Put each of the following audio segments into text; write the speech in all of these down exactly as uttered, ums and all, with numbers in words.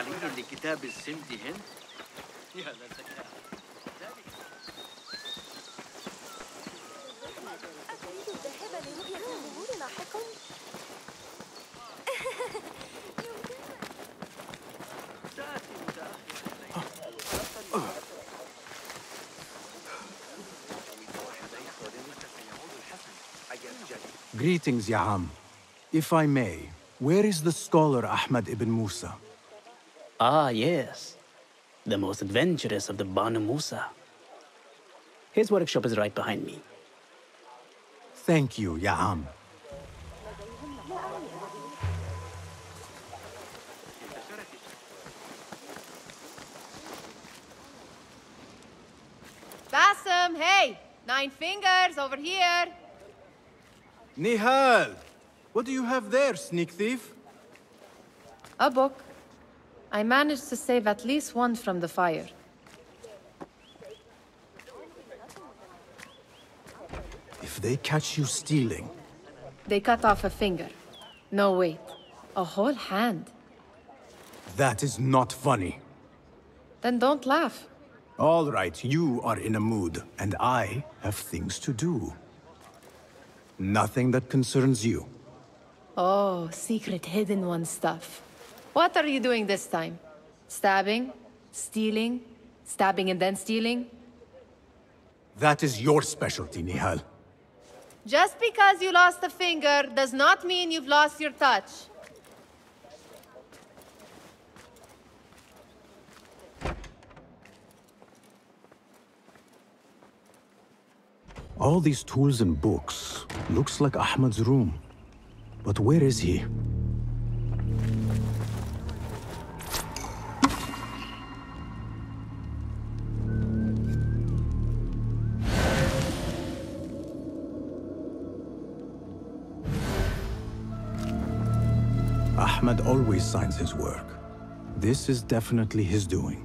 عليل لكتاب السمت هند يا لذكاء. أتريد الذهاب لرؤية النمور لاحقا؟ سآتي متأخرا. Greetings, Ya'am. If I may, where is the scholar Ahmad ibn Musa? Ah, yes. The most adventurous of the Banu Musa. His workshop is right behind me. Thank you, Ya'am. Basim, hey! Nine fingers, over here! Nihal! What do you have there, sneak thief? A book. I managed to save at least one from the fire. If they catch you stealing... They cut off a finger. No, wait. A whole hand. That is not funny. Then don't laugh. All right, you are in a mood, and I have things to do. Nothing that concerns you. Oh, secret hidden one stuff. What are you doing this time? Stabbing? Stealing? Stabbing and then stealing? That is your specialty, Nihal. Just because you lost a finger does not mean you've lost your touch. All these tools and books looks like Ahmad's room. But where is he? Ahmad always signs his work. This is definitely his doing.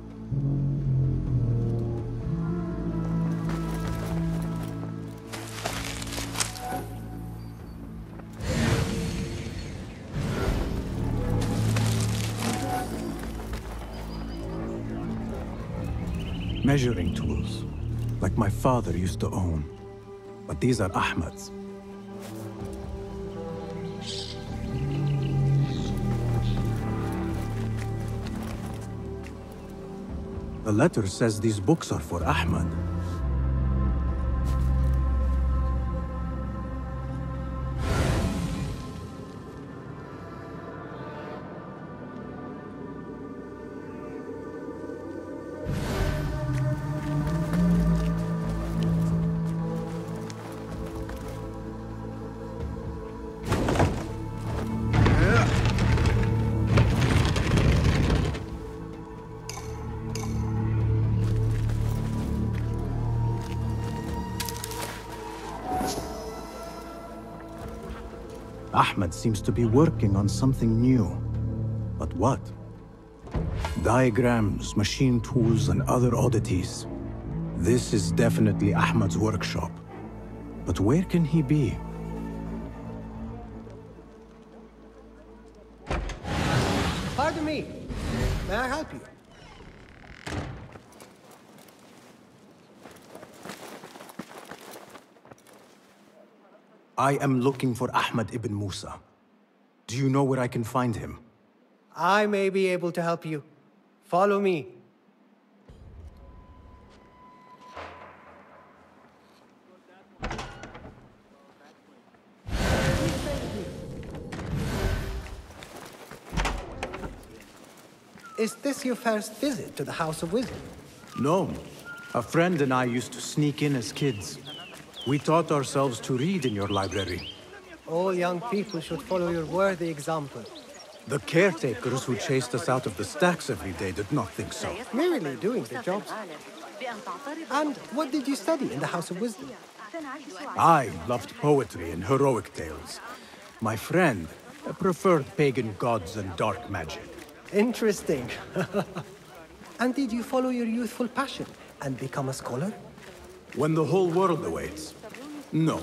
Measuring tools, like my father used to own. But these are Ahmad's. The letter says these books are for Ahmad. Ahmad seems to be working on something new. But what? Diagrams, machine tools, and other oddities. This is definitely Ahmad's workshop. But where can he be? Pardon me. May I help you? I am looking for Ahmad ibn Musa. Do you know where I can find him? I may be able to help you. Follow me. Is this your first visit to the House of Wisdom? No. A friend and I used to sneak in as kids. We taught ourselves to read in your library. All young people should follow your worthy example. The caretakers who chased us out of the stacks every day did not think so. Merely doing their jobs. And what did you study in the House of Wisdom? I loved poetry and heroic tales. My friend preferred pagan gods and dark magic. Interesting. And did you follow your youthful passion and become a scholar? When the whole world awaits. No.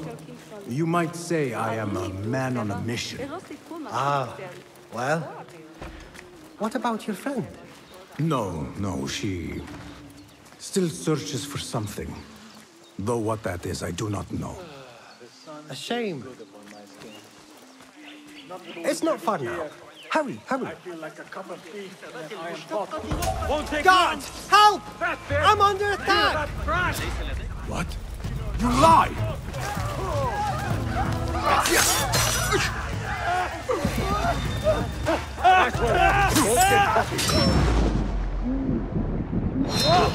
You might say I am a man on a mission. Ah, well, What about your friend? No, no, she still searches for something. Though what that is, I do not know. A shame. It's not far now. Hurry, hurry. I feel like a cup of tea and I am hot. Won't take God, long. Help! I'm under attack! What? You lie! That's right. You won't get coffee.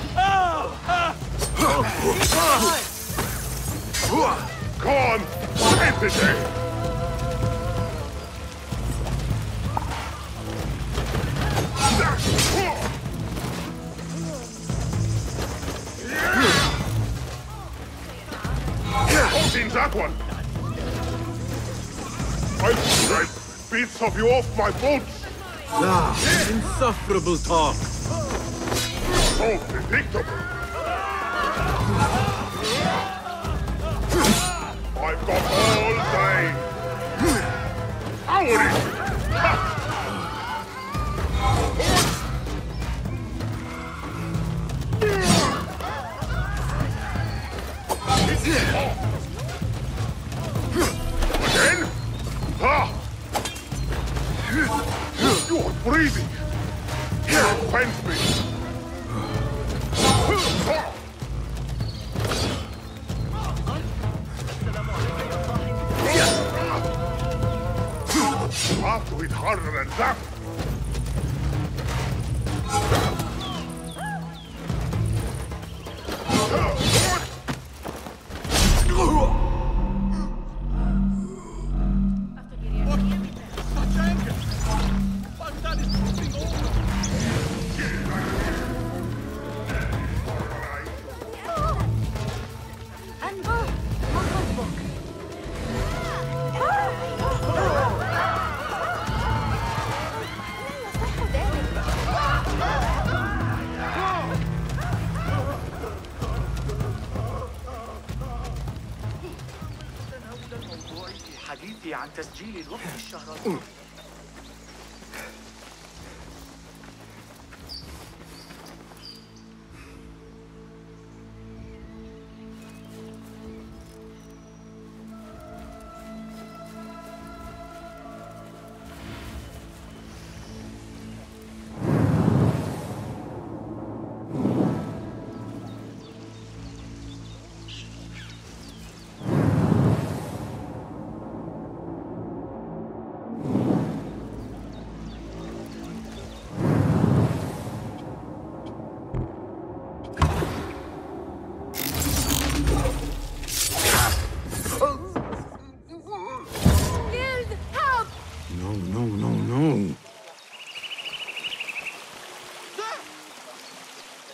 Calm empathy! Holding that one! I strike bits of you off my boots! Ah, yeah. Insufferable talk! So predictable! I've got all day! Our issue! Again? Ah. You are breathing! You offend me! You have to hit harder than that!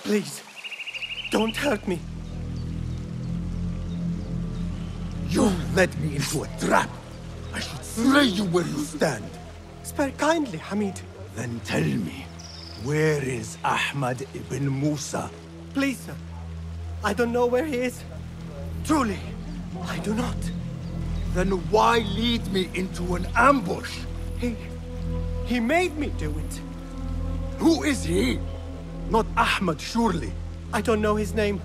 Please, don't hurt me. You led me into a trap. I should slay you where you stand. Spare kindly, Hamid. Then tell me, where is Ahmad ibn Musa? Please, sir. I don't know where he is. Truly, I do not. Then why lead me into an ambush? He... he made me do it. Who is he? Not Ahmad, surely. I don't know his name.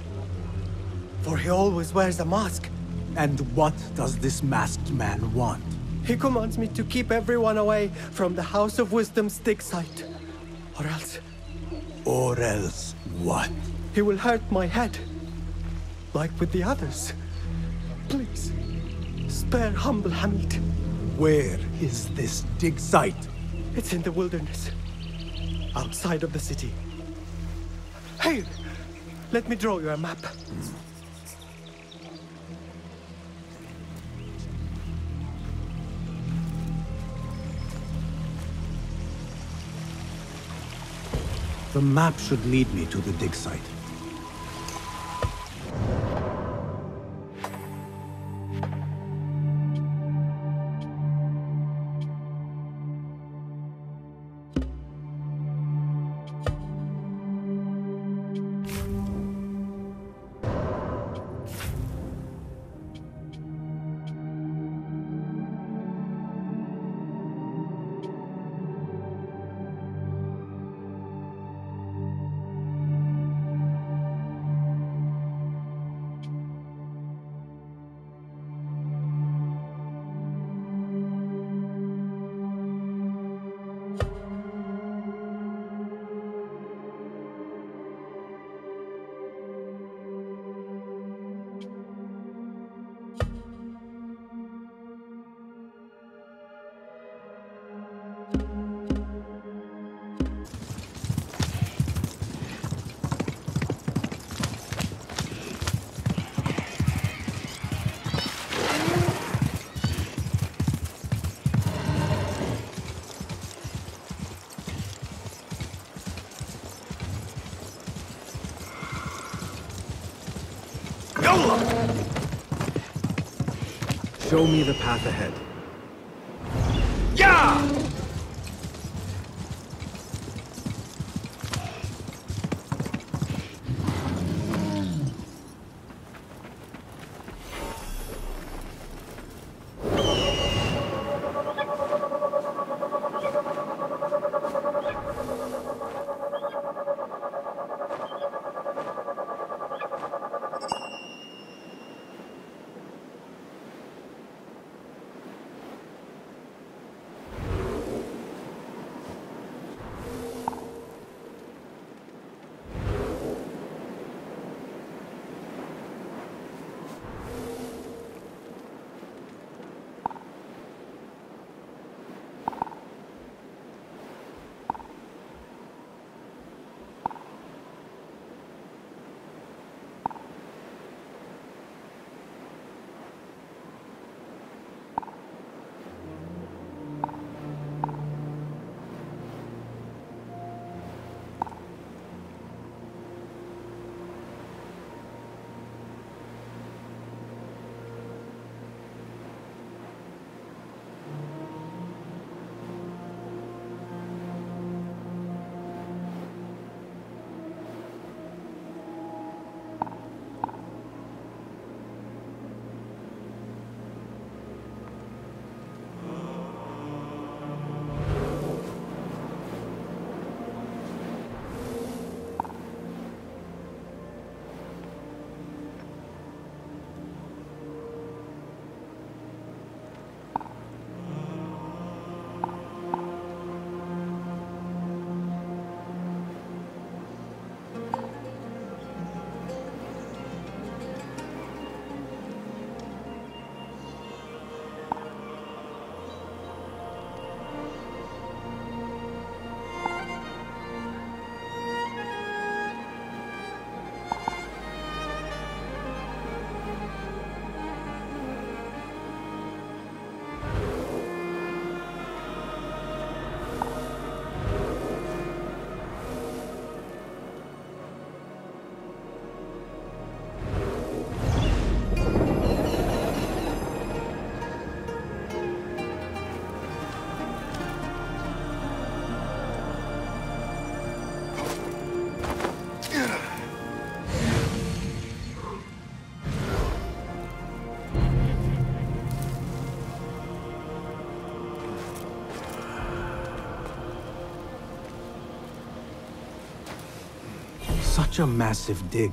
For he always wears a mask. And what does this masked man want? He commands me to keep everyone away from the House of Wisdom's dig site. Or else... Or else what? He will hurt my head. Like with the others. Please, spare humble Hamid. Where is this dig site? It's in the wilderness. Outside of the city. Hey, let me draw you a map. The map should lead me to the dig site. Show me the path ahead. Yeah! Such a massive dig.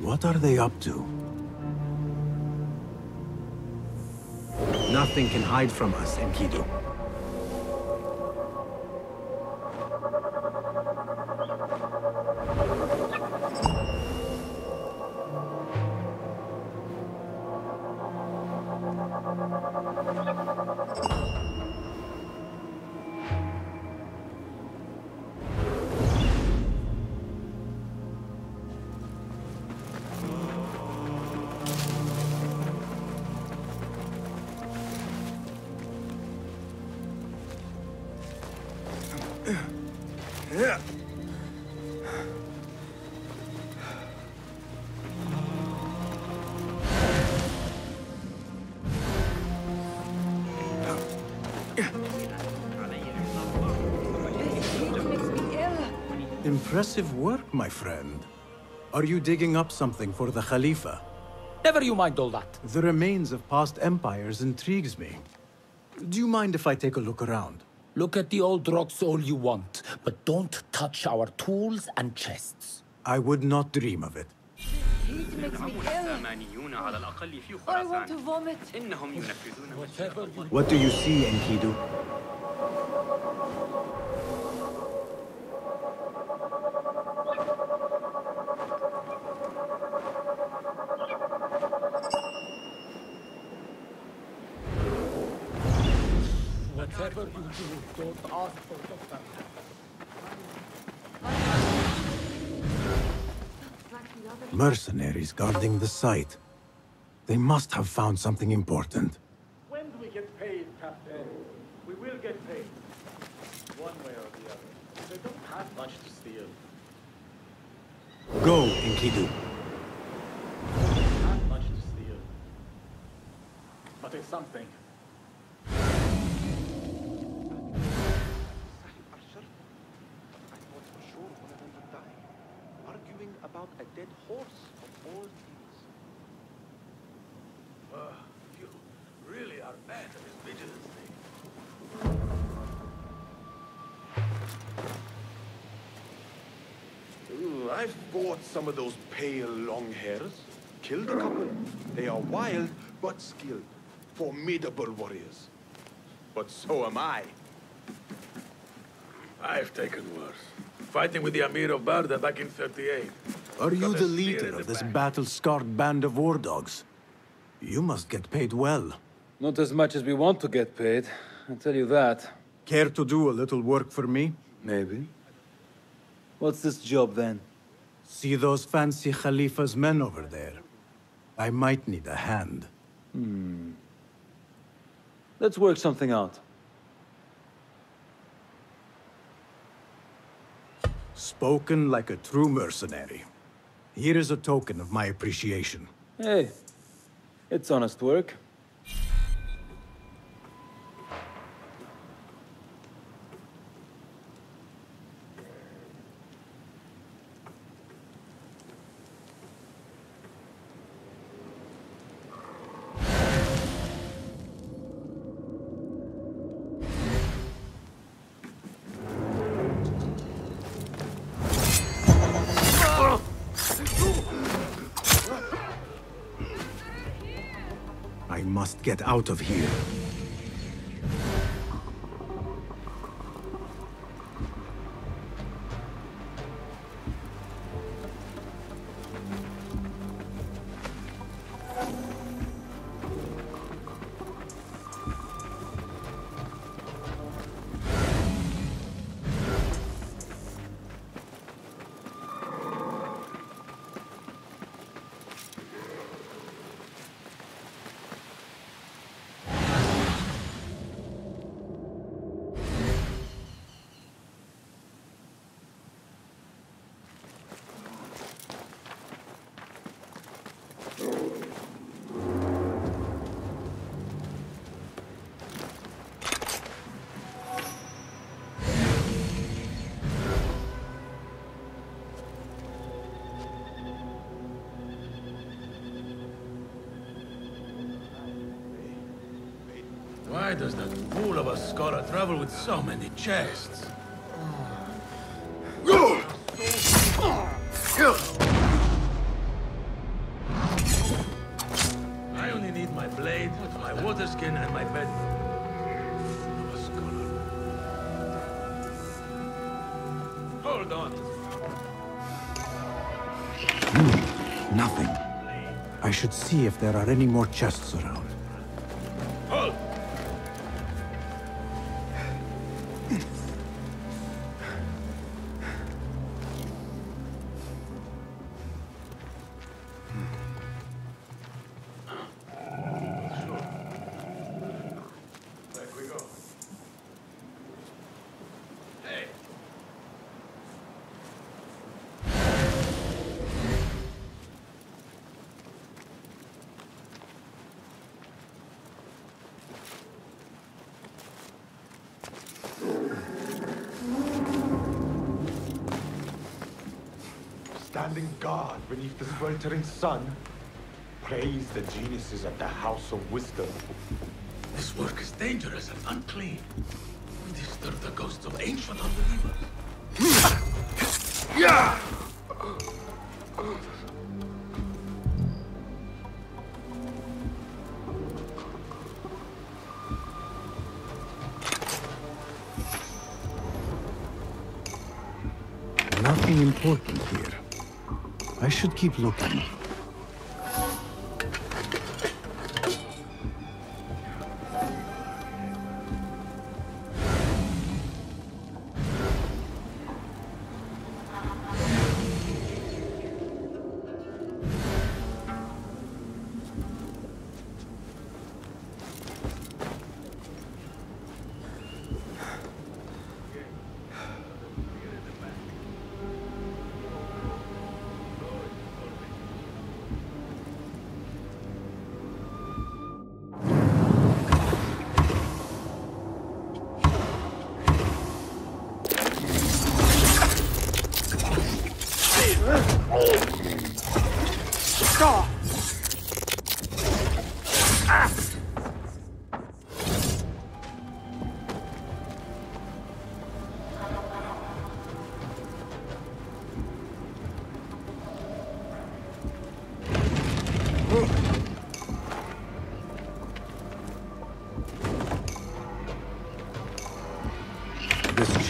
What are they up to? Nothing can hide from us, Enkidu. Impressive work, my friend. Are you digging up something for the Khalifa? Never you mind all that. The remains of past empires intrigues me. Do you mind if I take a look around? Look at the old rocks all you want, but don't touch our tools and chests. I would not dream of it. It makes me ill. I want to vomit. What do you see, Enkidu? Whatever you do, don't ask for Doctor Hassan. Mercenaries guarding the site. They must have found something important. When do we get paid, Captain? We will get paid. One way or the other. They don't have much to steal. Go, Enkidu. Not much to steal. But it's something. About a dead horse of all things. Uh, you really are bad at this vigilance thing. Mm, I've bought some of those pale long hairs. Killed a couple. They are wild, but skilled. Formidable warriors. But so am I. I've taken worse. Fighting with the Amir of Barda back in thirty-eight. Are you the leader of this battle-scarred band of war dogs? You must get paid well. Not as much as we want to get paid, I'll tell you that. Care to do a little work for me? Maybe. What's this job, then? See those fancy Khalifa's men over there? I might need a hand. Hmm. Let's work something out. Spoken like a true mercenary. Here is a token of my appreciation. Hey, it's honest work. Get out of here. Why does that fool of a scholar travel with so many chests? I only need my blade, my water skin, and my bed. Hold on. Hmm, nothing. I should see if there are any more chests around. God, beneath this weltering sun, praise the geniuses of the House of Wisdom. This work is dangerous and unclean. We disturb the ghosts of ancient unbelievers. Yeah! Nothing important here. I should keep looking.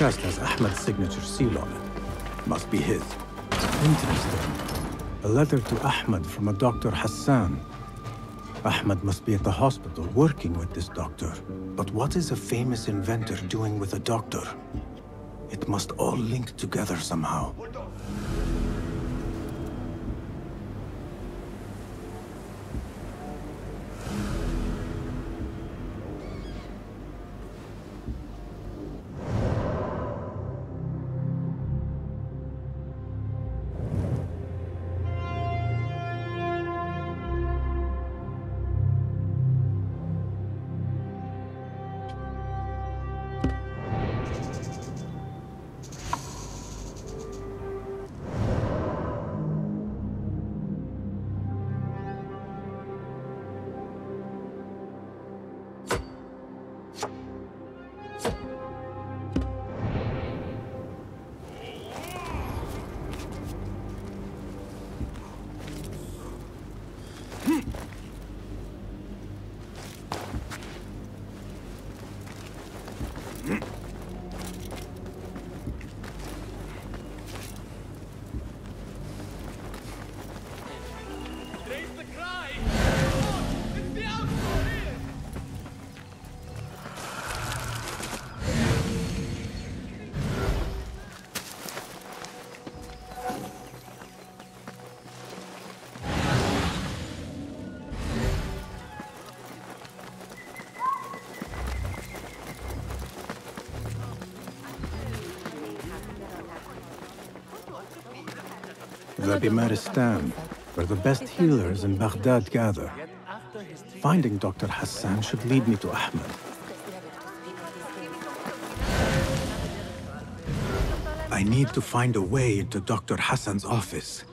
chest has Ahmad's signature seal on it. Must be his. Interesting. A letter to Ahmad from a Doctor Hassan. Ahmad must be at the hospital working with this doctor. But what is a famous inventor doing with a doctor? It must all link together somehow. The Bimaristan, where the best healers in Baghdad gather. Finding Doctor Hassan should lead me to Ahmad. I need to find a way into Doctor Hassan's office.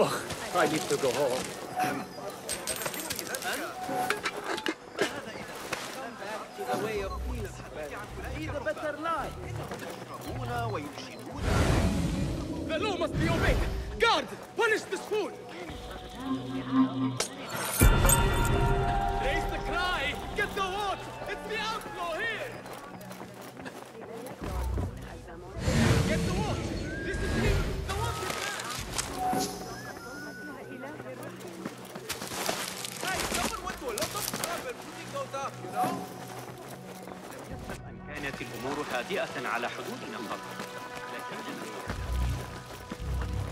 Oh, I need to go home. Um. The law must be obeyed. Guard, punish this fool. Raise the cry. Get the water. It's the outlaw here. Get the water. This is him. The water man. Guys, someone went to a lot of trouble putting those up, you know? كانت الأمور هادئة على حدودنا فقط.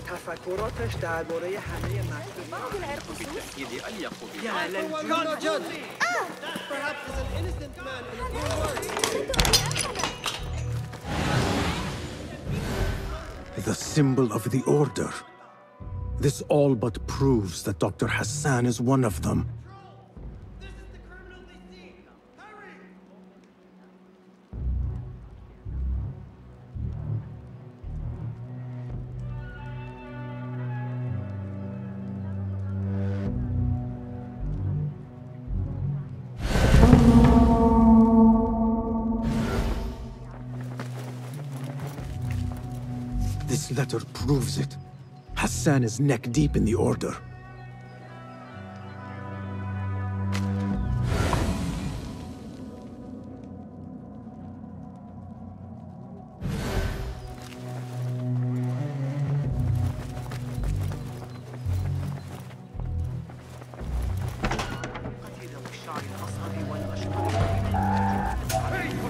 تفکرات درباره همه The symbol of the Order. This all but proves that Doctor Hassan is one of them. Letter proves it. Hassan is neck deep in the Order.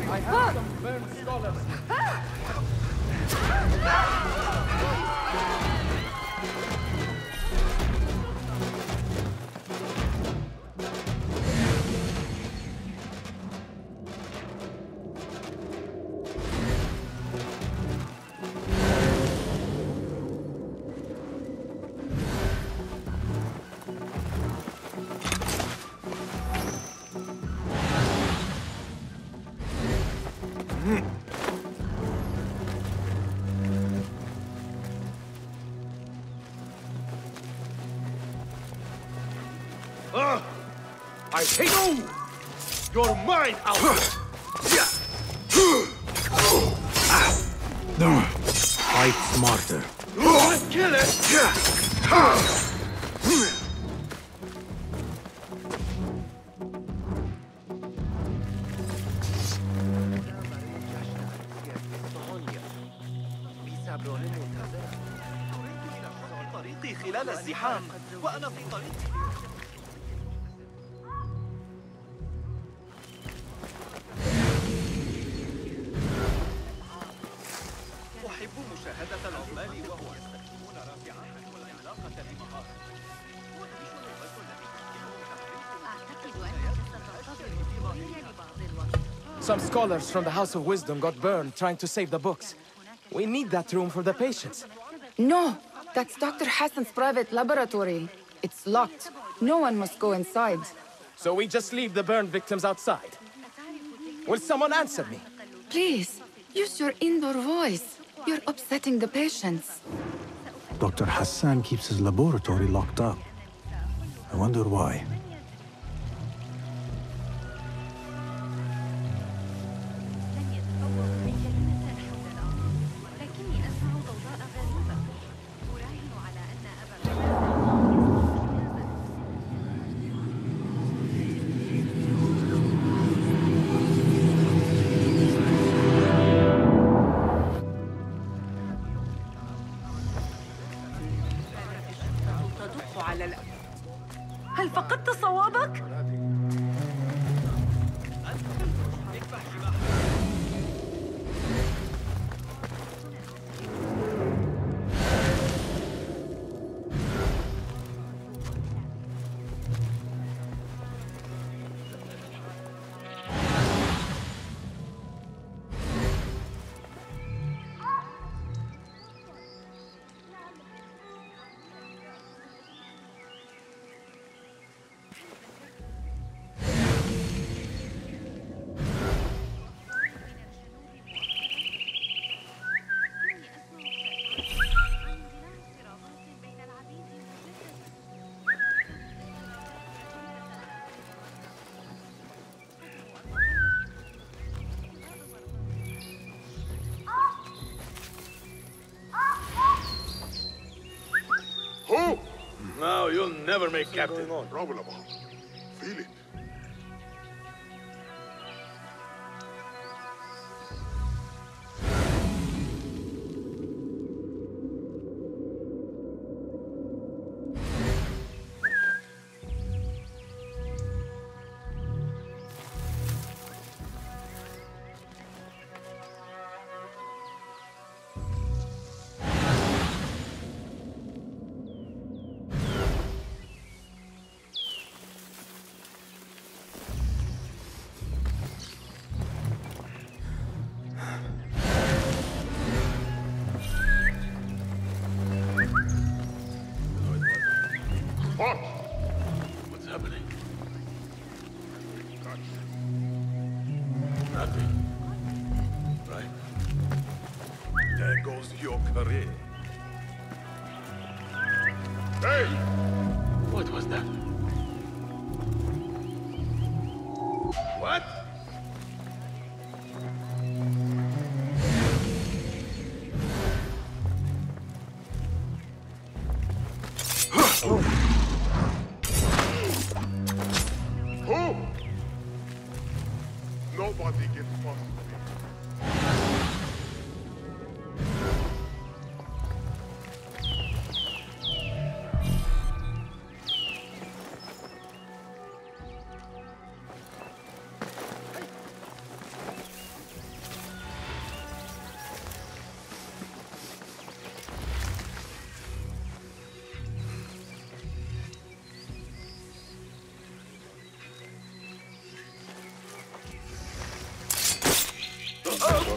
I have some learned scholars. I hate you! You're mine, out! No. Fight smarter. You want to kill it? Some scholars from the House of Wisdom got burned trying to save the books. We need that room for the patients. No, that's Doctor Hassan's private laboratory. It's locked. No one must go inside. So we just leave the burned victims outside. Will someone answer me? Please, use your indoor voice. You're upsetting the patients. Doctor Hassan keeps his laboratory locked up. I wonder why. You'll never make captain. Probable. Feel it.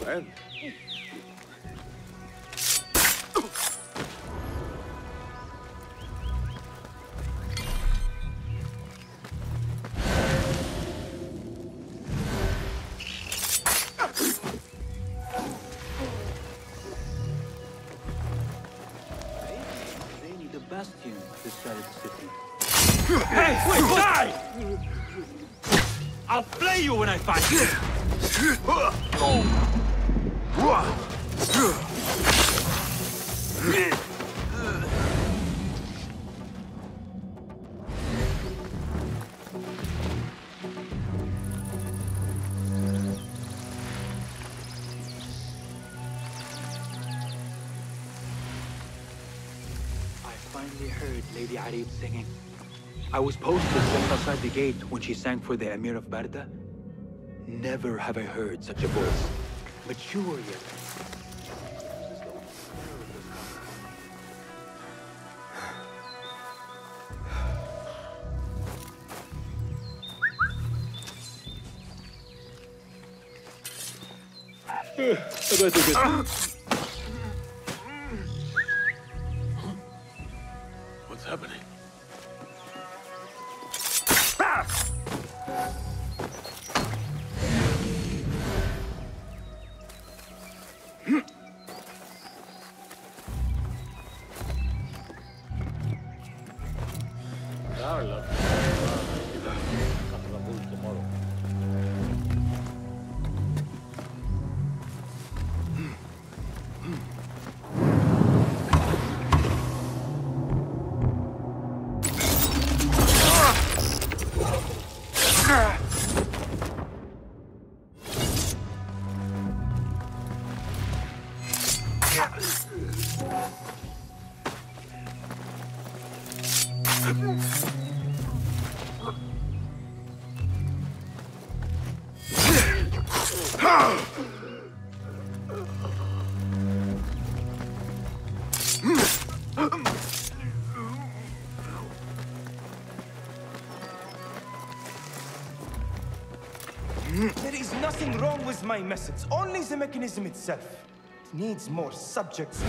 ahead. Singing. I was posted just outside the gate when she sang for the Amir of Barda. Never have I heard such a voice. Mature yet. I better get... My methods, only the mechanism itself. It needs more subjects,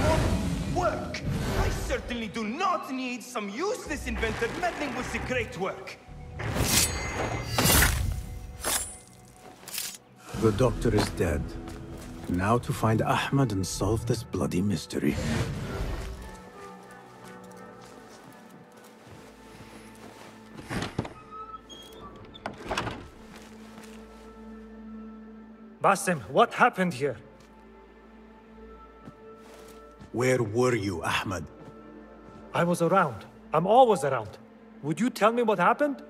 more work. I certainly do not need some useless inventor meddling with the great work. The doctor is dead. Now to find Ahmad and solve this bloody mystery. Basim, what happened here? Where were you, Ahmad? I was around. I'm always around. Would you tell me what happened?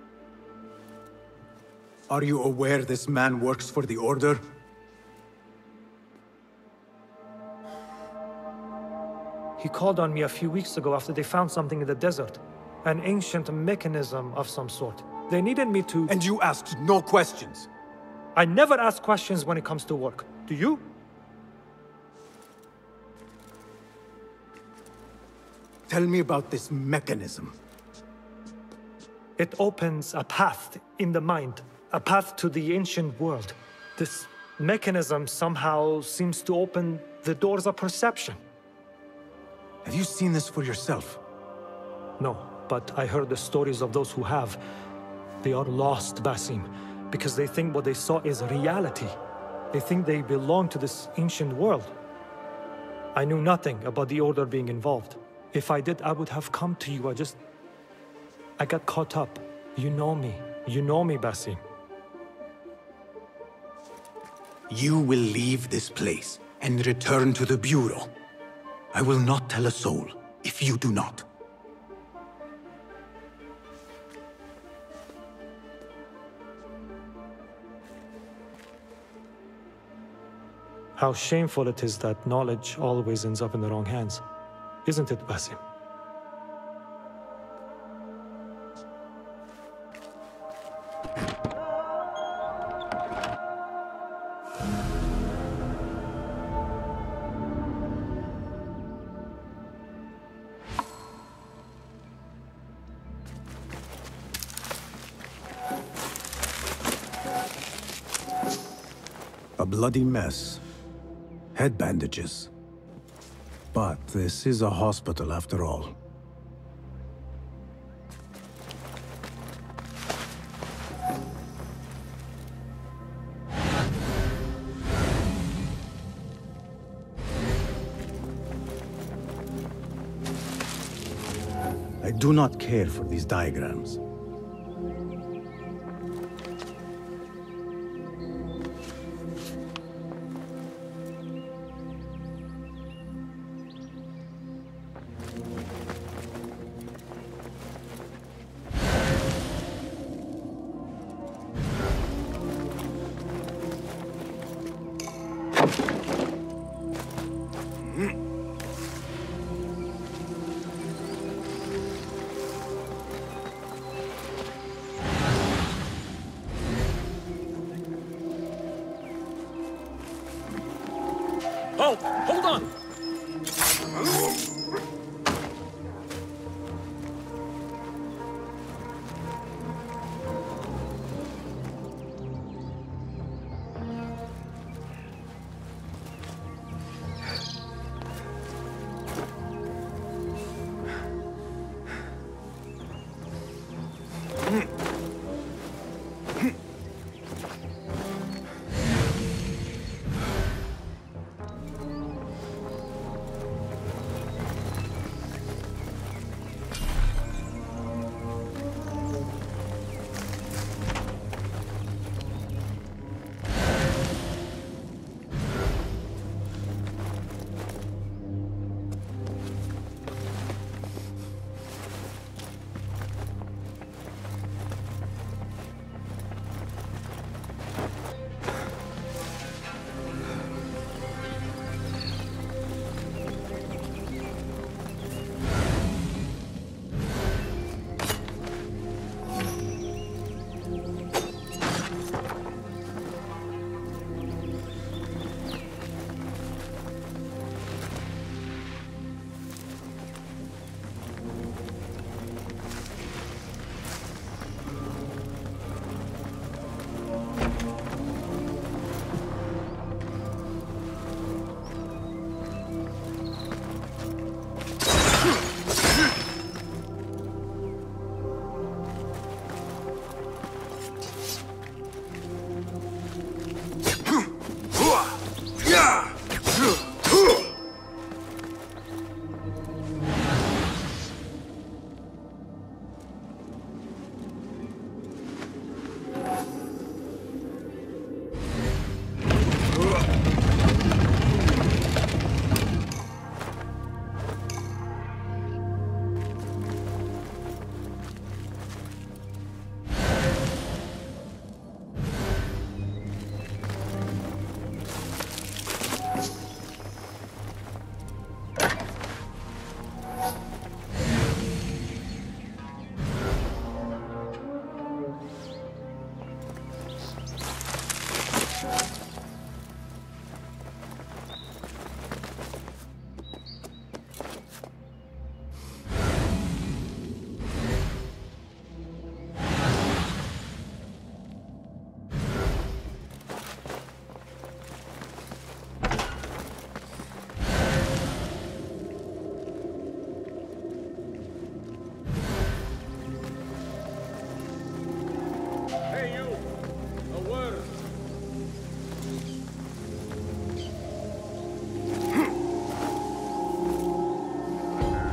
Are you aware this man works for the Order? He called on me a few weeks ago after they found something in the desert. An ancient mechanism of some sort. They needed me to... And you asked no questions? I never ask questions when it comes to work. Do you? Tell me about this mechanism. It opens a path in the mind, a path to the ancient world. This mechanism somehow seems to open the doors of perception. Have you seen this for yourself? No, but I heard the stories of those who have. They are lost, Basim. Because they think what they saw is reality. They think they belong to this ancient world. I knew nothing about the Order being involved. If I did, I would have come to you. I just... I got caught up. You know me. You know me, Basim. You will leave this place and return to the Bureau. I will not tell a soul if you do not. How shameful it is that knowledge always ends up in the wrong hands. Isn't it, Basim? A bloody mess. had bandages. But this is a hospital after all. I do not care for these diagrams.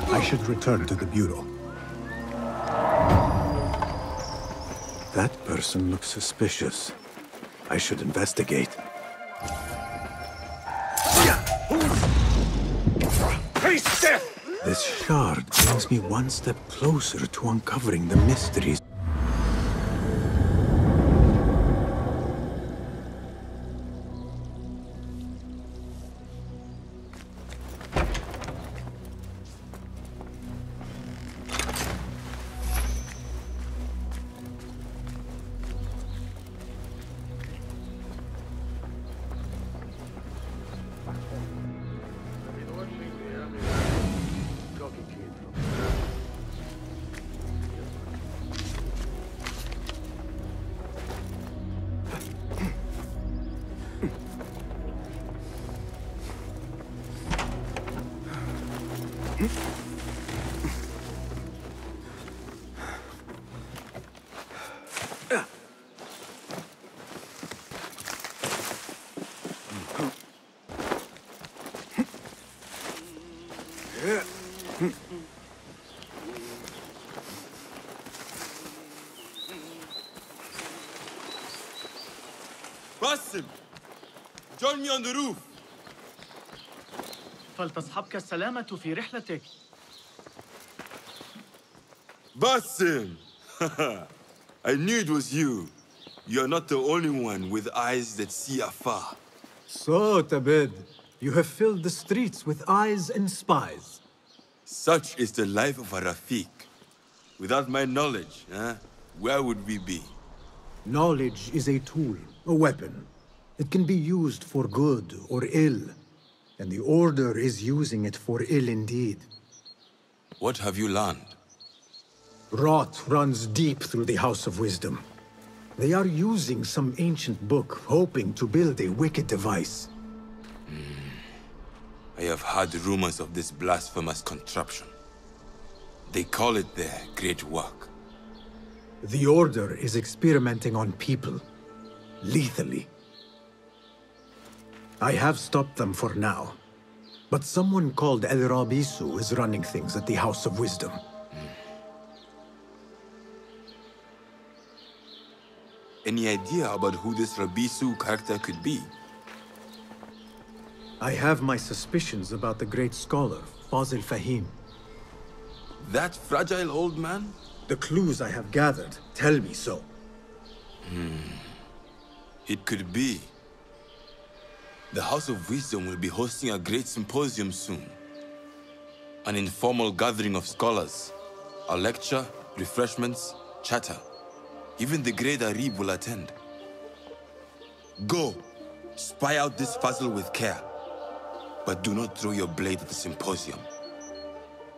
I should return to the bureau. That person looks suspicious. I should investigate. This shard brings me one step closer to uncovering the mysteries. Basim, join me on the roof. فلتصحبك السلامة في رحلتك. Basim, I knew it was you. You're not the only one with eyes that see afar. So, Tabid, you have filled the streets with eyes and spies. Such is the life of a Rafiq. Without my knowledge, huh, where would we be? Knowledge is a tool, a weapon. It can be used for good or ill. And the Order is using it for ill indeed. What have you learned? Rot runs deep through the House of Wisdom. They are using some ancient book, hoping to build a wicked device. Mm. I have heard rumors of this blasphemous contraption. They call it their great work. The Order is experimenting on people, lethally. I have stopped them for now, but someone called Al-Rabisu is running things at the House of Wisdom. Mm. Any idea about who this Rabisu character could be? I have my suspicions about the great scholar, Fazil Fahim. That fragile old man? The clues I have gathered tell me so. Mm. It could be. The House of Wisdom will be hosting a great symposium soon. An informal gathering of scholars. A lecture, refreshments, chatter. Even the great Arib will attend. Go! Spy out this Fazil with care. But do not throw your blade at the symposium.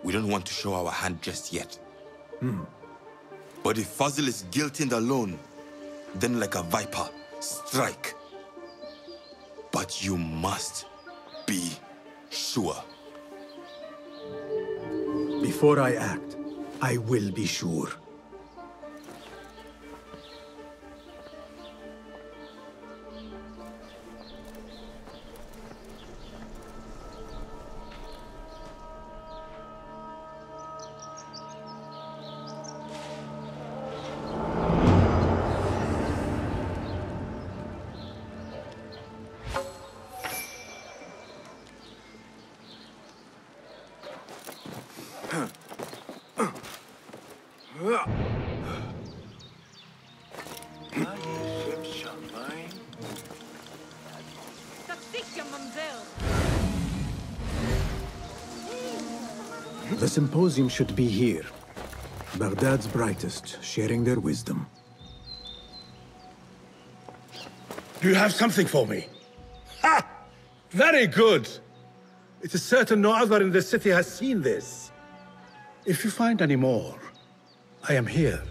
We don't want to show our hand just yet. Hmm. But if Fazil is guilty and alone, then like a viper, strike. But you must be sure. Before I act, I will be sure. The symposium should be here. Baghdad's brightest, sharing their wisdom. Do you have something for me? Ha! Very good! It is certain no other in the city has seen this. If you find any more, I am here.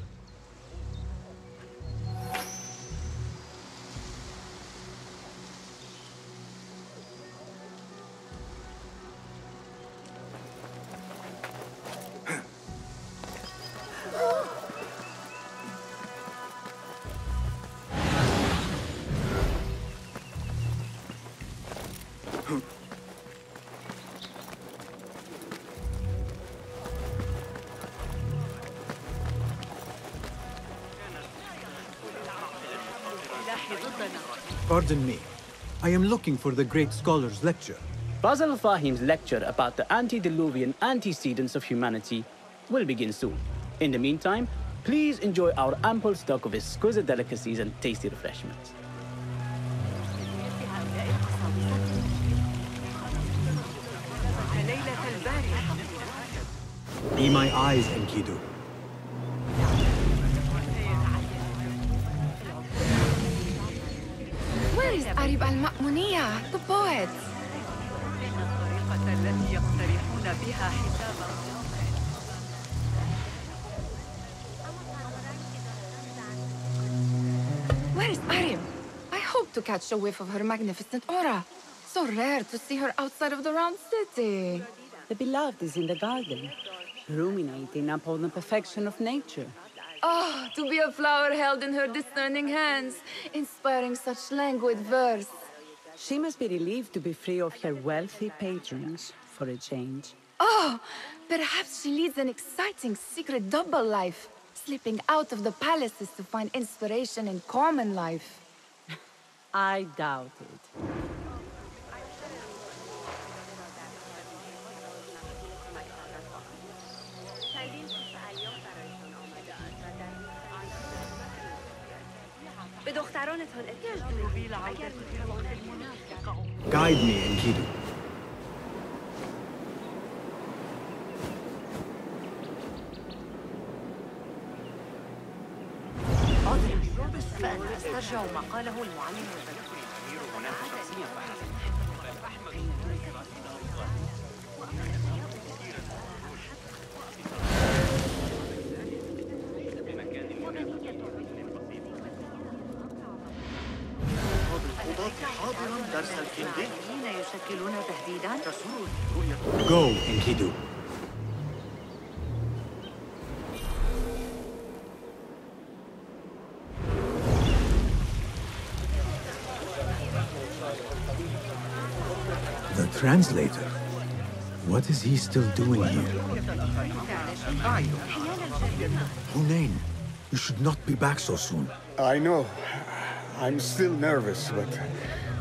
Pardon me. I am looking for the great scholar's lecture. Fazil Fahim's lecture about the antediluvian antecedents of humanity will begin soon. In the meantime, please enjoy our ample stock of exquisite delicacies and tasty refreshments. Be my eyes, Enkidu. Arib al-Ma'muniya, the poet. Where is Arib? I hope to catch a whiff of her magnificent aura. So rare to see her outside of the Round City. The beloved is in the garden, ruminating upon the perfection of nature. Ah, oh, to be a flower held in her discerning hands, inspiring such languid verse. She must be relieved to be free of her wealthy patrons, for a change. Oh, perhaps she leads an exciting secret double life, slipping out of the palaces to find inspiration in common life. I doubt it. Guide me, Enkidu. Go, Enkidu. The translator. What is he still doing here? Hunain, you should not be back so soon. I know. I'm still nervous, but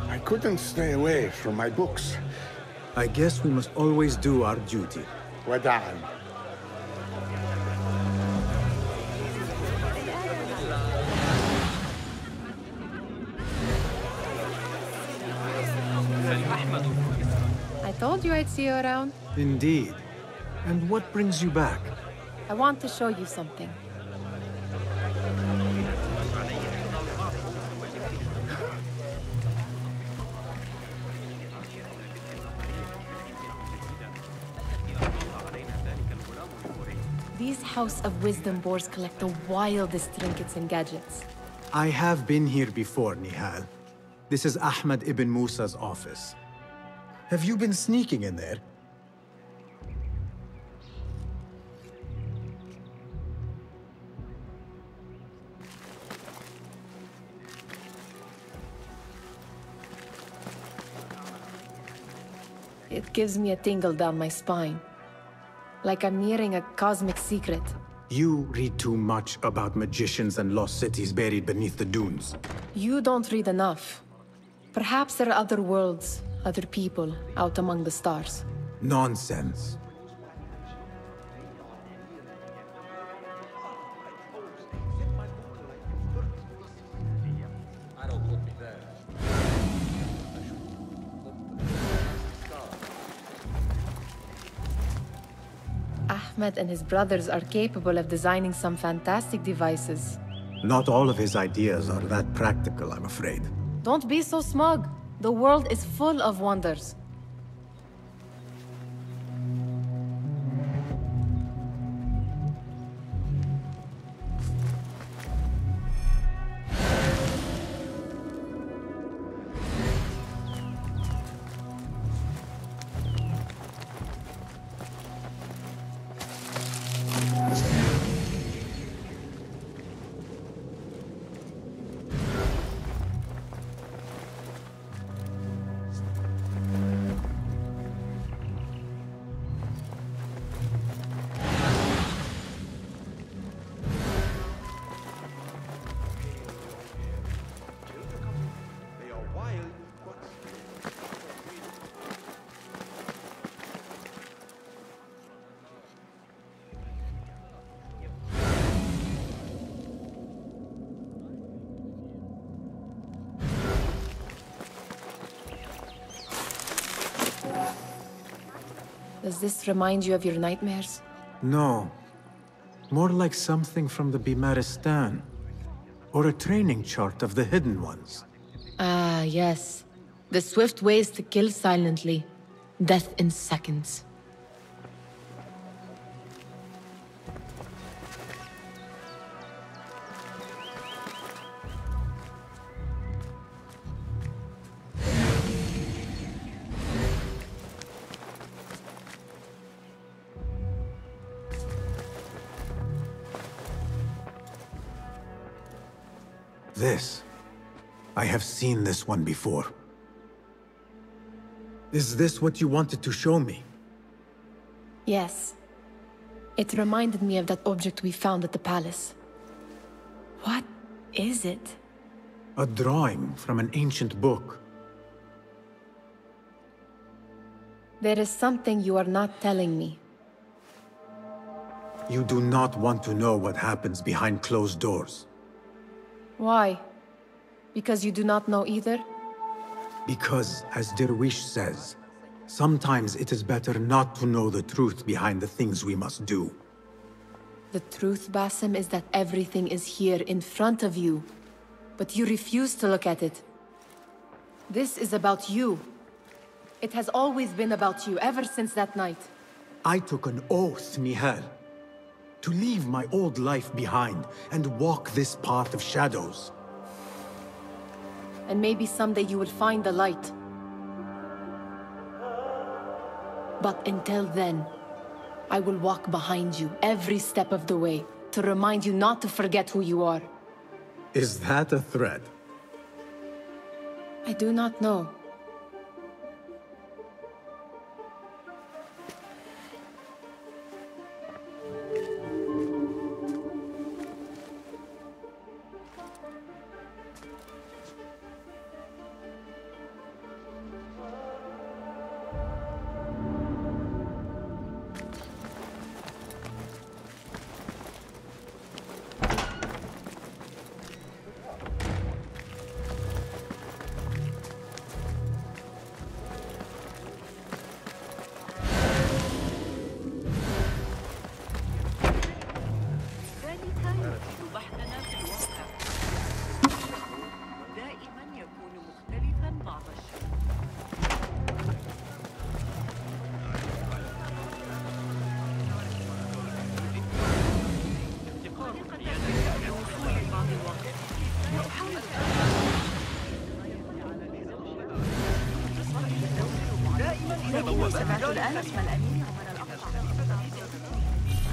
I couldn't stay away from my books. I guess we must always do our duty. Wadaan. I told you I'd see you around. Indeed. And what brings you back? I want to show you something. This House of Wisdom boars collect the wildest trinkets and gadgets. I have been here before, Nihal. This is Ahmad ibn Musa's office. Have you been sneaking in there? It gives me a tingle down my spine. Like I'm nearing a cosmic secret. You read too much about magicians and lost cities buried beneath the dunes. You don't read enough. Perhaps there are other worlds, other people, out among the stars. Nonsense. Ahmed and his brothers are capable of designing some fantastic devices. Not all of his ideas are that practical, I'm afraid. Don't be so smug. The world is full of wonders. Does this remind you of your nightmares? No. More like something from the Bimaristan. Or a training chart of the Hidden Ones. Ah, yes. The swift ways to kill silently. Death in seconds. This. I have seen this one before. Is this what you wanted to show me? Yes. It reminded me of that object we found at the palace. What is it? A drawing from an ancient book. There is something you are not telling me. You do not want to know what happens behind closed doors. Why? Because you do not know either? Because, as Derwish says, sometimes it is better not to know the truth behind the things we must do. The truth, Basim, is that everything is here in front of you, but you refuse to look at it. This is about you. It has always been about you, ever since that night. I took an oath, Nihal, to leave my old life behind and walk this path of shadows. And maybe someday you will find the light. But until then, I will walk behind you every step of the way to remind you not to forget who you are. Is that a threat? I do not know.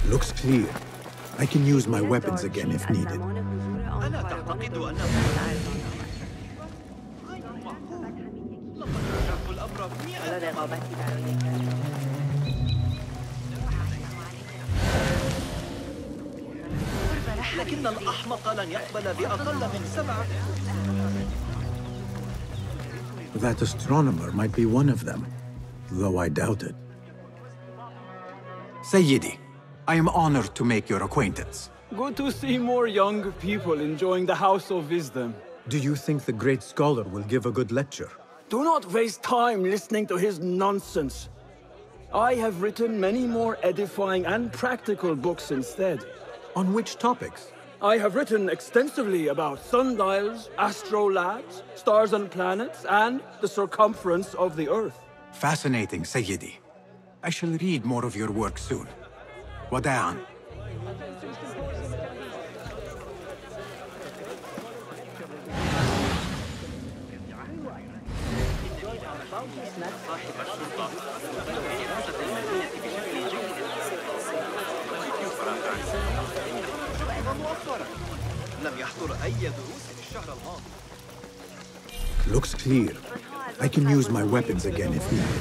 Looks clear. I can use my weapons again if needed. لكن الأحمق لن يقبل بأقل من سبعة. That astronomer might be one of them, though I doubt it. Sayyidi, I am honored to make your acquaintance. Good to see more young people enjoying the House of Wisdom. Do you think the great scholar will give a good lecture? Do not waste time listening to his nonsense. I have written many more edifying and practical books instead. On which topics? I have written extensively about sundials, astrolabes, stars and planets, and the circumference of the Earth. Fascinating, Sayyidi. I shall read more of your work soon. Wadaan. Looks clear. I can use my weapons again if needed.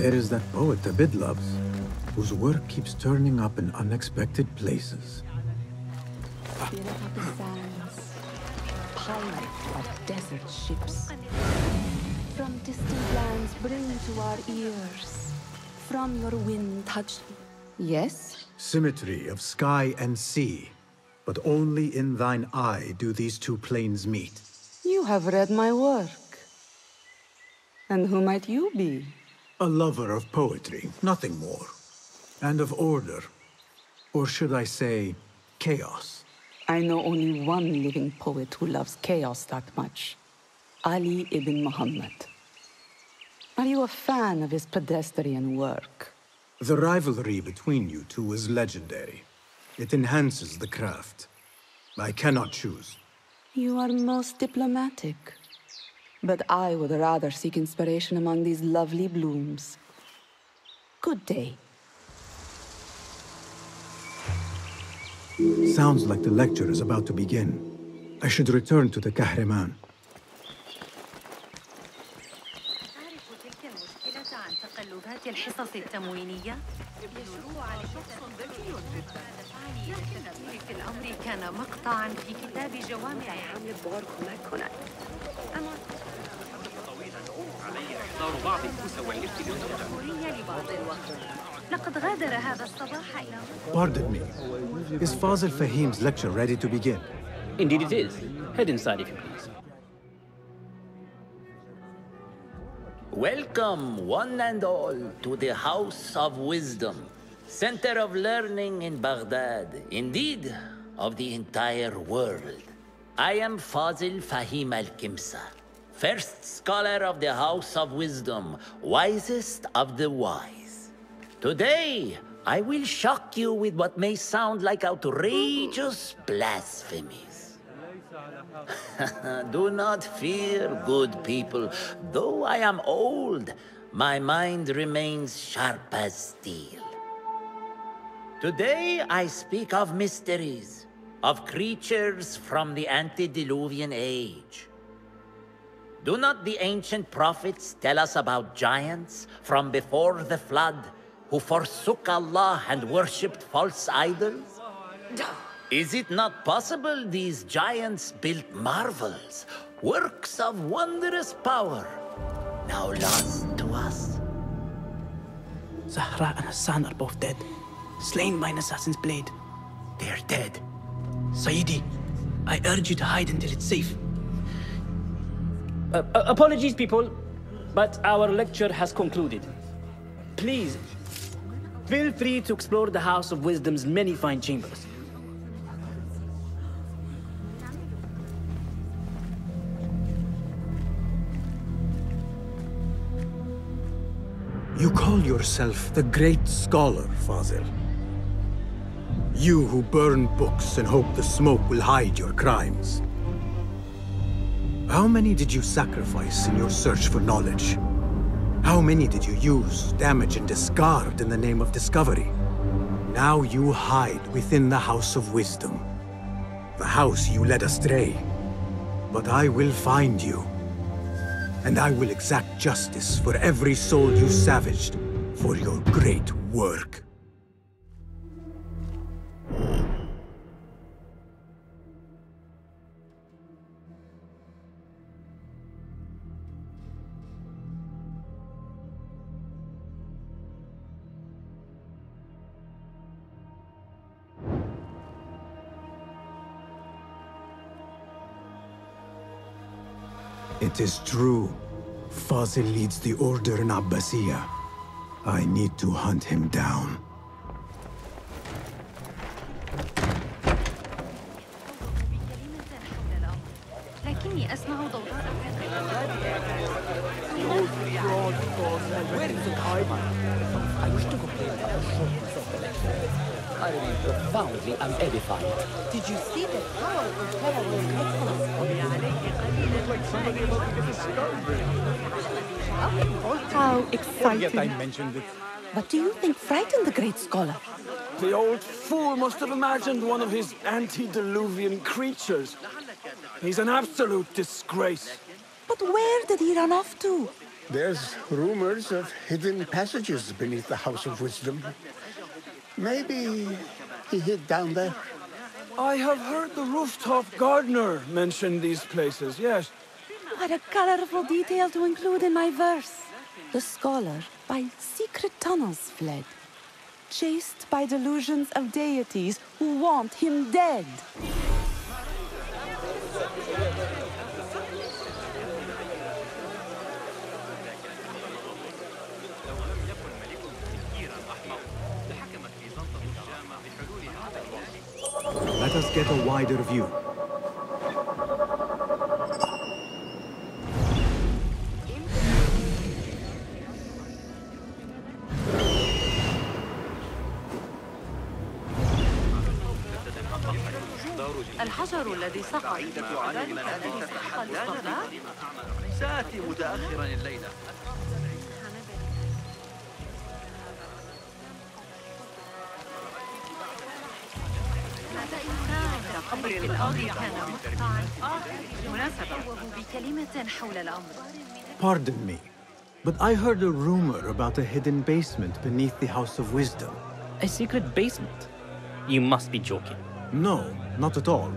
There is that poet Tabid loves, whose work keeps turning up in unexpected places. pilot of desert ships. From distant lands bring to our ears. From your wind touch... Yes? Symmetry of sky and sea. But only in thine eye do these two planes meet. You have read my work. And who might you be? A lover of poetry, nothing more. And of order. Or should I say, chaos. I know only one living poet who loves chaos that much. Ali ibn Muhammad. Are you a fan of his pedestrian work? The rivalry between you two is legendary. It enhances the craft. I cannot choose. You are most diplomatic. But I would rather seek inspiration among these lovely blooms. Good day. Sounds like the lecture is about to begin. I should return to the Kahraman. Pardon me. Is Fazil Fahim's lecture ready to begin? Indeed it is. Head inside if you please. Welcome, one and all, to the House of Wisdom, center of learning in Baghdad, indeed, of the entire world. I am Fazil Fahim Al-Kimsa, first scholar of the House of Wisdom, wisest of the wise. Today, I will shock you with what may sound like outrageous blasphemies. Do not fear, good people. Though I am old, my mind remains sharp as steel. Today I speak of mysteries, of creatures from the antediluvian age. Do not the ancient prophets tell us about giants from before the flood, who forsook Allah and worshipped false idols? Is it not possible these giants built marvels, works of wondrous power, now lost to us? Zahra and Hassan are both dead, slain by an assassin's blade. They are dead. Saidi, I urge you to hide until it's safe. Uh, uh, apologies, people, but our lecture has concluded. Please, feel free to explore the House of Wisdom's many fine chambers. You call yourself the great scholar, Fazil. You who burn books and hope the smoke will hide your crimes. How many did you sacrifice in your search for knowledge? How many did you use, damage, and discard in the name of discovery? Now you hide within the House of Wisdom, the house you led astray. But I will find you, and I will exact justice for every soul you savaged for your great work. It is true. Fazil leads the Order in Abbasia. I need to hunt him down. I wish to complain about the shortness of the lecture. I remain profoundly unedified. Did you see the power of Kahraman? Like somebody about to get discovered. How exciting. I mentioned it. What do you think frightened the great scholar? The old fool must have imagined one of his antediluvian creatures. He's an absolute disgrace. But where did he run off to? There's rumors of hidden passages beneath the House of Wisdom. Maybe he hid down there. I have heard the rooftop gardener mention these places, yes. What a colorful detail to include in my verse. The scholar by secret tunnels fled, chased by delusions of deities who want him dead. Let us get a wider view. الحجر الذي سقطت علينا سأتي متأخرا الليلة. أمر الأرض كان مقطعاً مناسباً بكلمة حول الأمر. Pardon me, but I heard a rumor about a hidden basement beneath the House of Wisdom. A secret basement? You must be joking. No, not at all.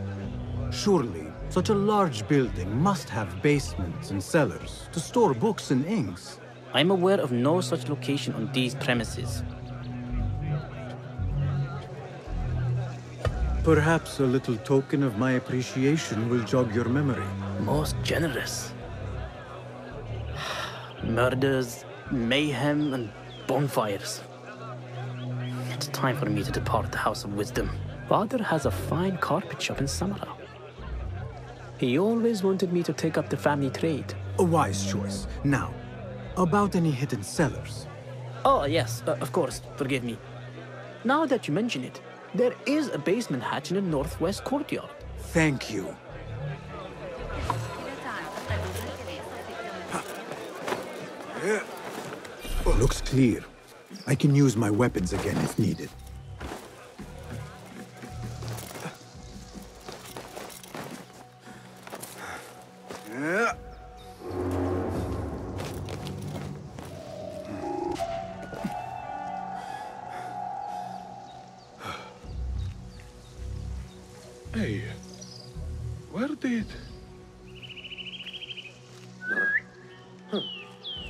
Surely, such a large building must have basements and cellars to store books and inks. I'm aware of no such location on these premises. Perhaps a little token of my appreciation will jog your memory. Most generous. Murders, mayhem, and bonfires. It's time for me to depart the House of Wisdom. Father has a fine carpet shop in Samarra. He always wanted me to take up the family trade. A wise choice. Now, about any hidden cellars. Oh, yes, uh, of course. Forgive me. Now that you mention it, there is a basement hatch in the northwest courtyard. Thank you. Looks clear. I can use my weapons again if needed.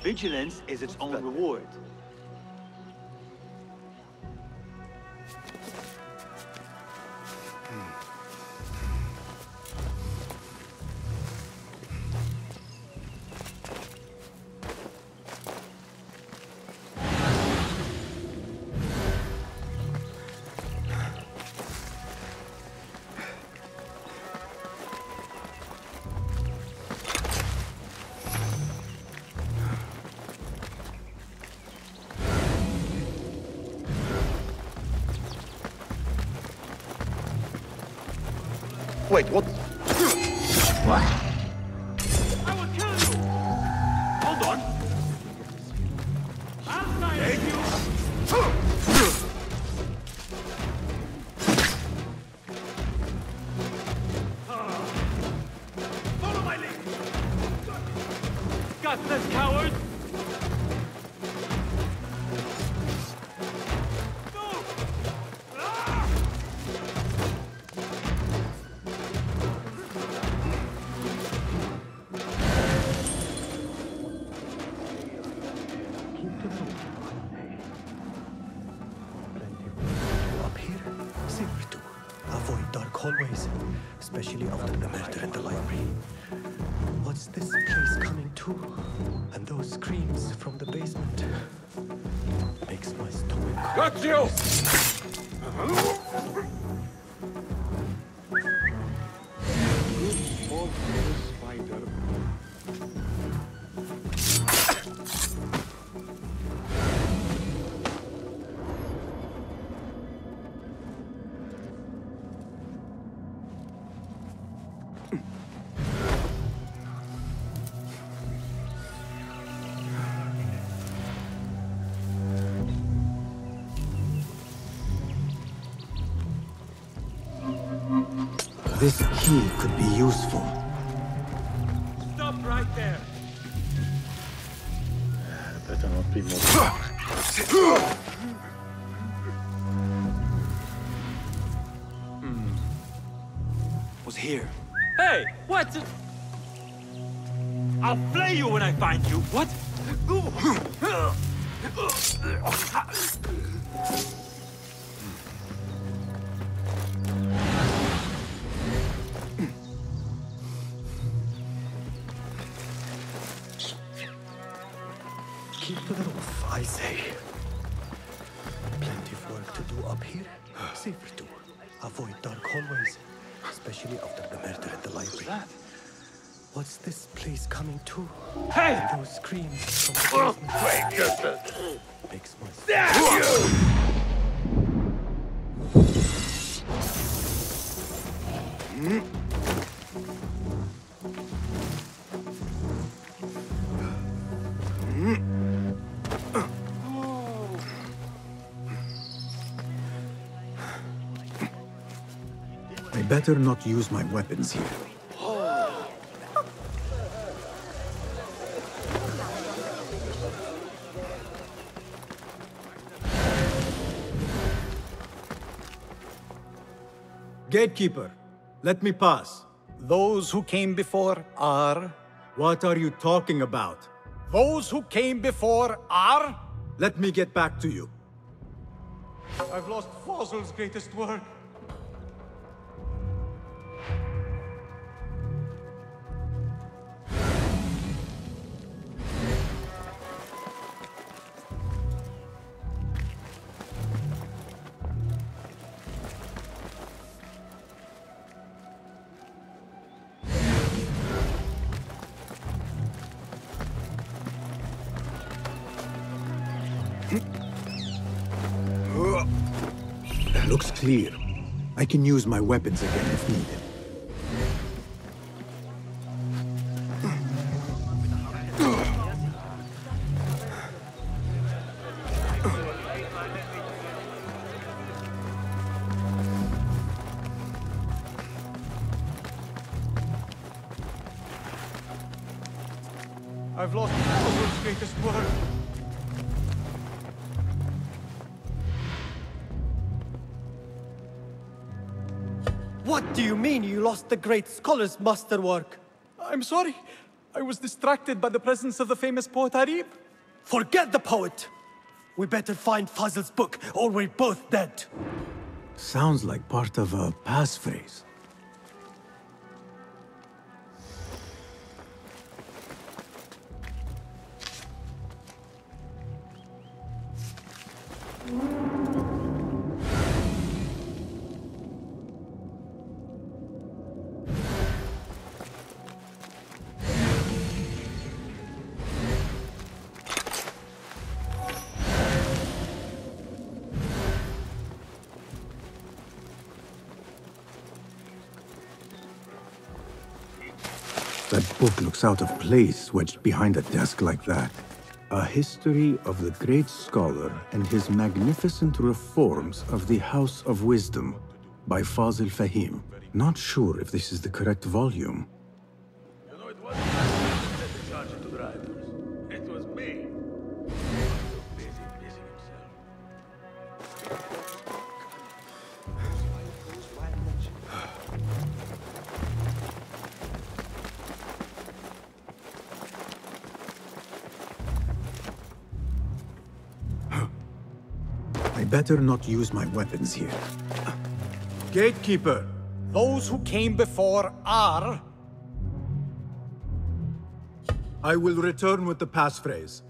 Vigilance is its own reward. Wait, what? What? I will kill you! Hold on! I'll find you! Follow my lead! Got this, coward! This key could be useful. Stop right there! Better not be more... Hmm. was here. Hey, what's it? I'll flay you when I find you. What? Keep to the roof, I say. Plenty of work to do up here. Safer too. Avoid dark hallways, especially after the murder at the library. What's this place coming to? Hey! And those screams from the basement makes my sense. I better not use my weapons here. Gatekeeper, let me pass. Those who came before are... What are you talking about? Those who came before are... Let me get back to you. I've lost Fazil's greatest work. Looks clear. I can use my weapons again if needed. I've lost all of those greatest work. What do you mean you lost the great scholar's masterwork? I'm sorry. I was distracted by the presence of the famous poet Arib. Forget the poet! We better find Fazil's book, or we're both dead. Sounds like part of a passphrase. That book looks out of place, wedged behind a desk like that. A history of the great scholar and his magnificent reforms of the House of Wisdom by Fazil Fahim. Not sure if this is the correct volume. You know, it wasn't the charge to the riders. It was me. Busy, busy himself. Better not use my weapons here. Gatekeeper, those who came before are... I will return with the passphrase.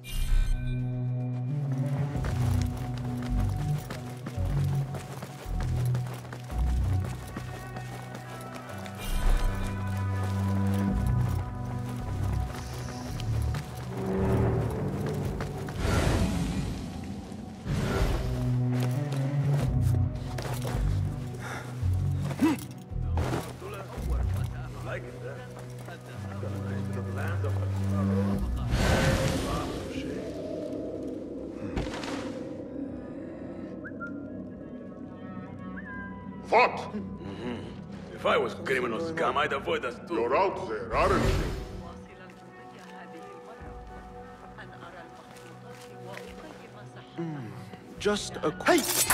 What? Mm-hmm. If I was criminal scum, I'd avoid us too. You're out there, aren't you? Mm, just a quick... Hey!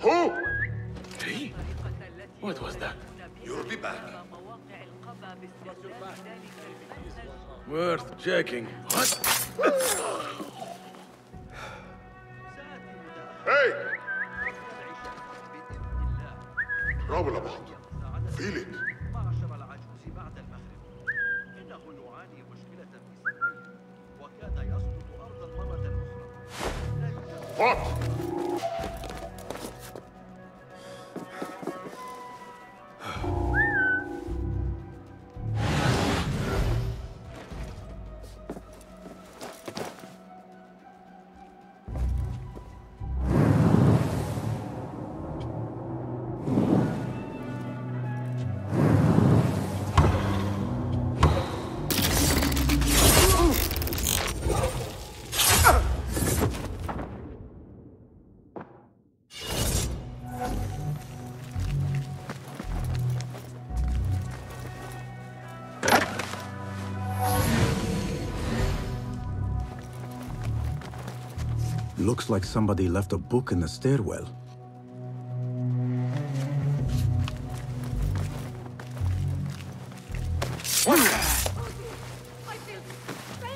Who You'll be back. Worth checking. What? Hey! Roll about. Feel it. What? Looks like somebody left a book in the stairwell. What? I feel safe.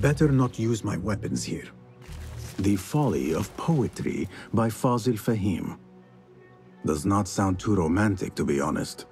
Better not use my weapons here. The Folly of Poetry by Fazil Fahim. Does not sound too romantic, to be honest.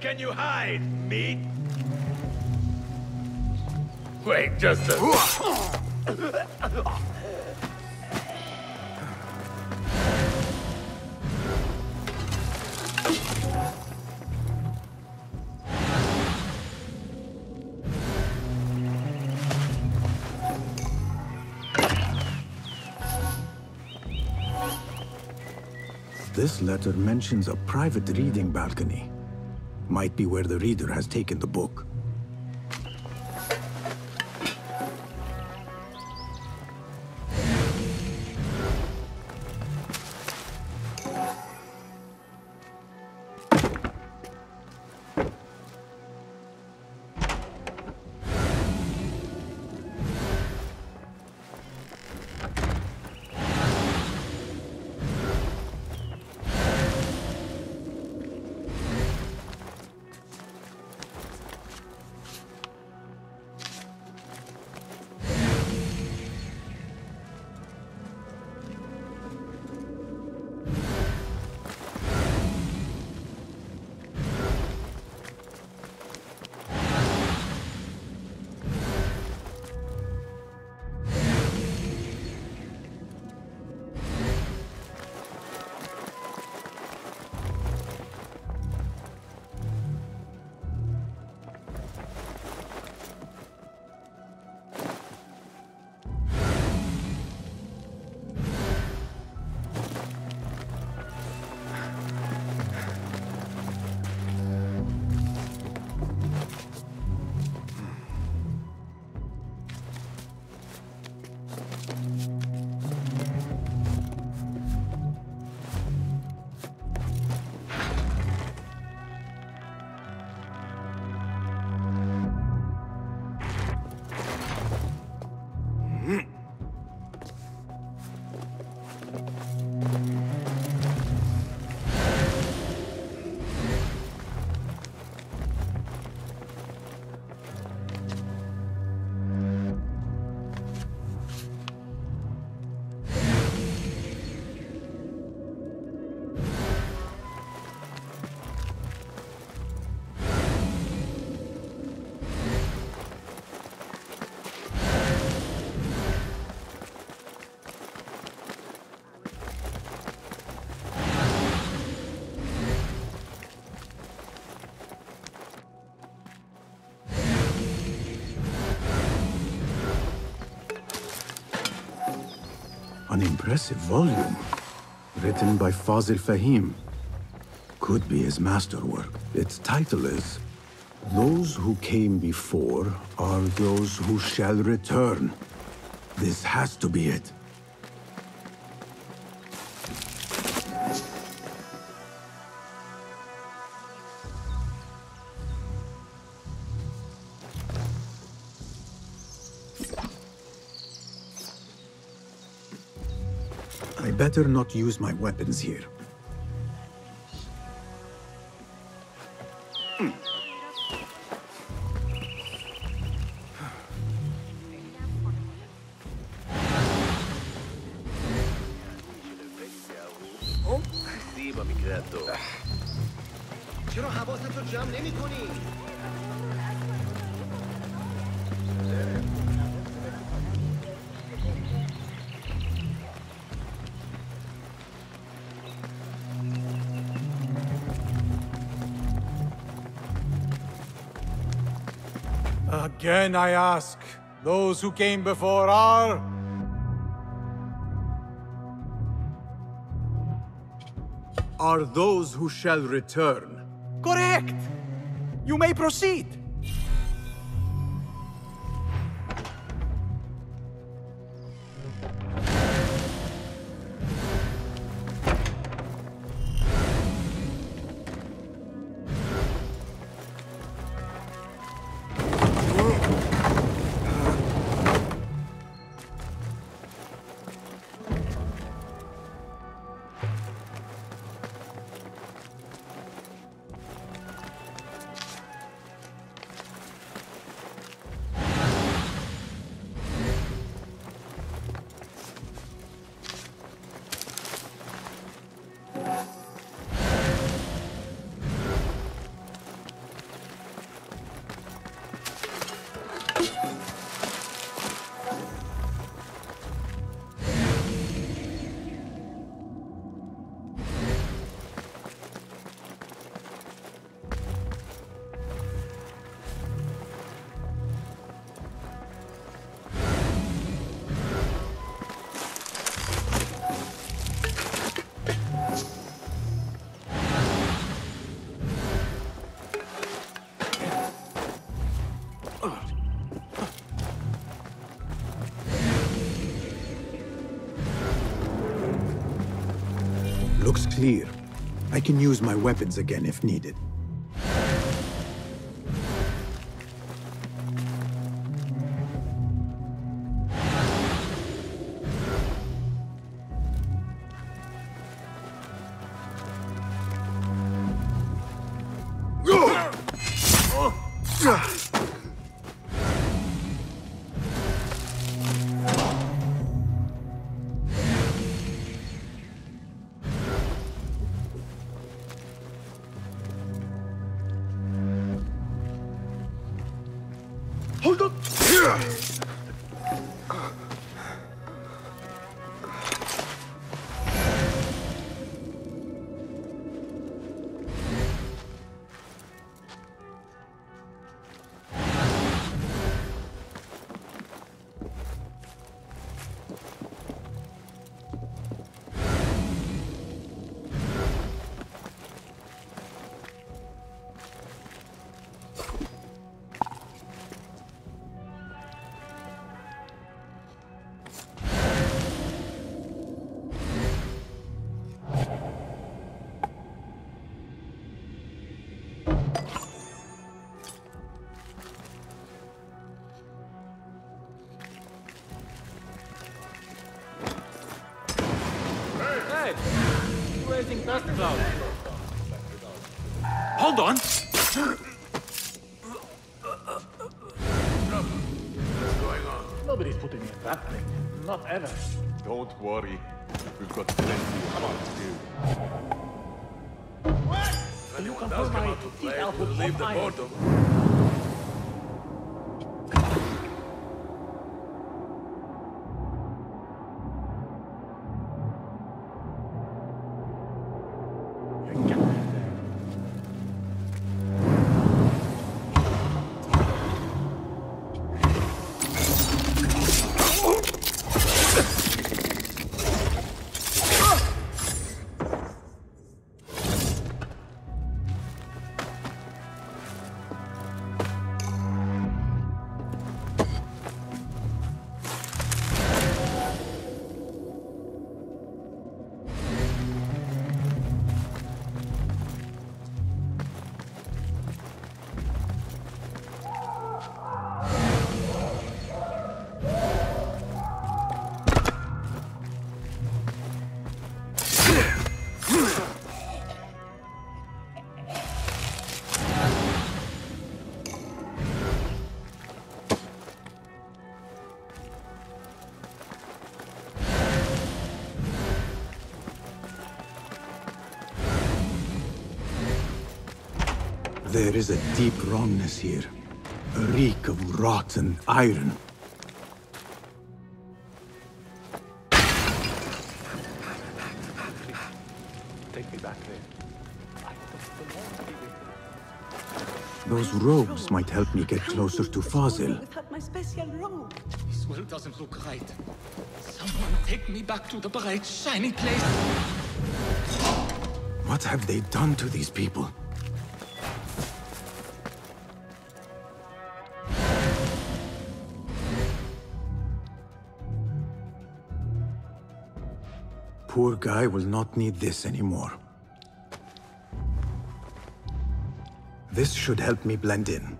Can you hide, meat? Wait, just a... This letter mentions a private reading balcony. Might be where the reader has taken the book. An impressive volume, written by Fazil Fahim. Could be his masterwork. Its title is, Those Who Came Before Are Those Who Shall Return. This has to be it. I better not use my weapons here. Again I ask, those who came before are... Are those who shall return. Correct! You may proceed! Clear. I can use my weapons again if needed. Hold on! What's going on? Nobody's putting me in that thing. Not ever. Don't worry. We've got plenty of work to do. What? If you come for my teeth out with leave the boredom. There is a deep wrongness here. A reek of rotten iron. Take me back there. Those robes might help me get closer to Fazil. Without my special robe. This world doesn't look right. Someone take me back to the bright, shiny place. What have they done to these people? Poor guy will not need this anymore. This should help me blend in.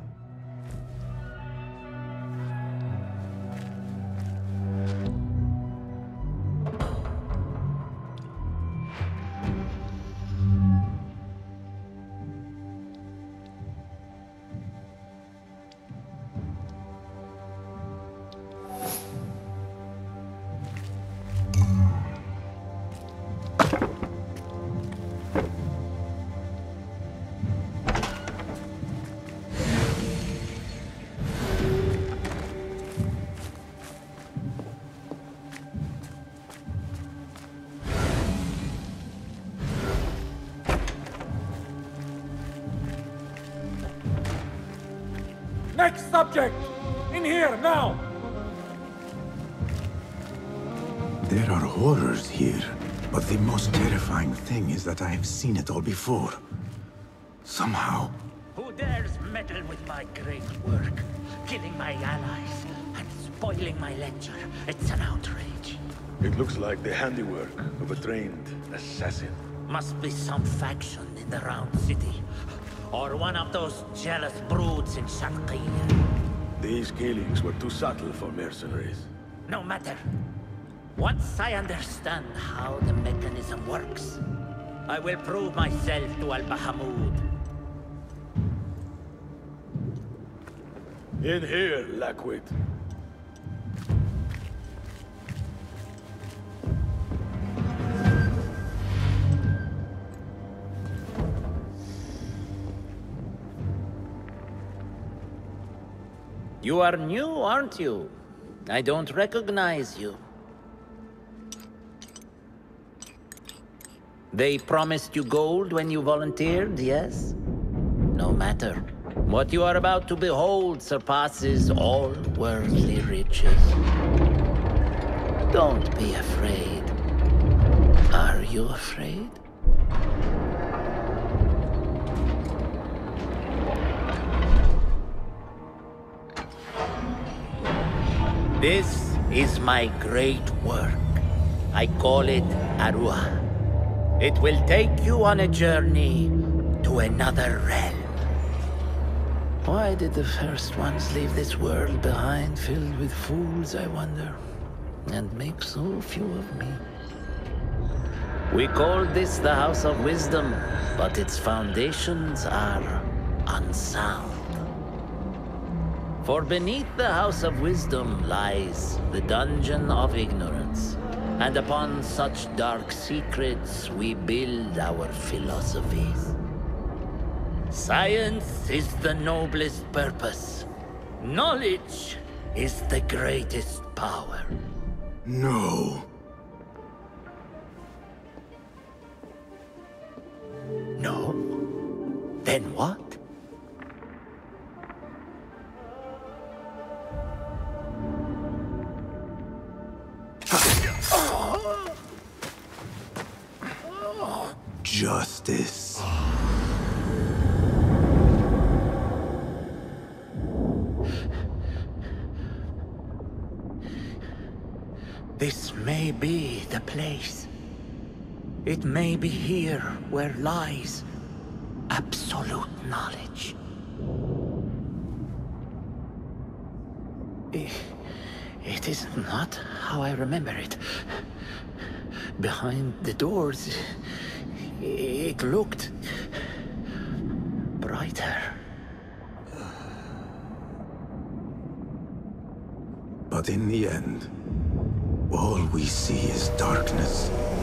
Next subject! In here, now! There are horrors here, but the most terrifying thing is that I have seen it all before. Somehow... Who dares meddle with my great work? Killing my allies and spoiling my lecture. It's an outrage. It looks like the handiwork of a trained assassin. Must be some faction in the Round City. Or one of those jealous broods in Sharquiyah. These killings were too subtle for mercenaries. No matter. Once I understand how the mechanism works, I will prove myself to Al-Bahamoud. In here, Lackwit. You are new, aren't you? I don't recognize you. They promised you gold when you volunteered, yes? No matter. What you are about to behold surpasses all worldly riches. Don't be afraid. Are you afraid? This is my great work. I call it Arwah. It will take you on a journey to another realm. Why did the First Ones leave this world behind filled with fools, I wonder? And make so few of me? We call this the House of Wisdom, but its foundations are unsound. For beneath the House of Wisdom lies the Dungeon of Ignorance, and upon such dark secrets we build our philosophies. Science is the noblest purpose. Knowledge is the greatest power. No. No? Then what? Justice. This may be the place. It may be here where lies absolute knowledge. It, it is not how I remember it. Behind the doors... it looked... brighter. But in the end, all we see is darkness.